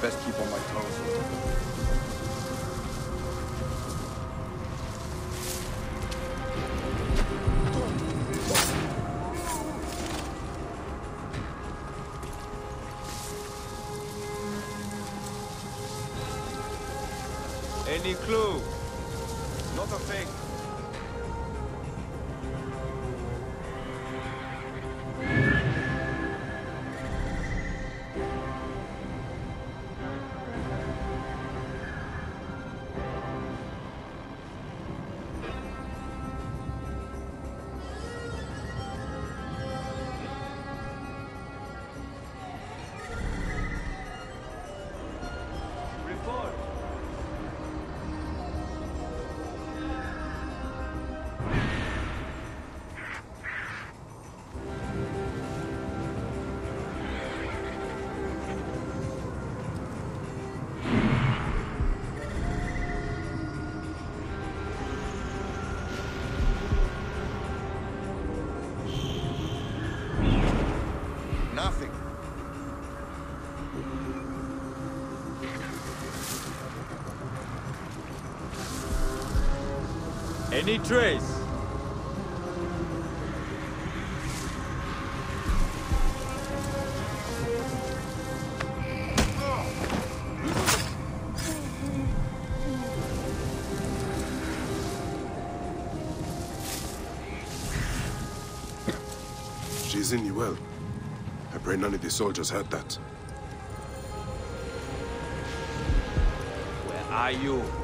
Best keep on my toes a little bit. Any clue? Not a thing. Any trace? She's in you well. I pray none of the soldiers heard that. Where are you?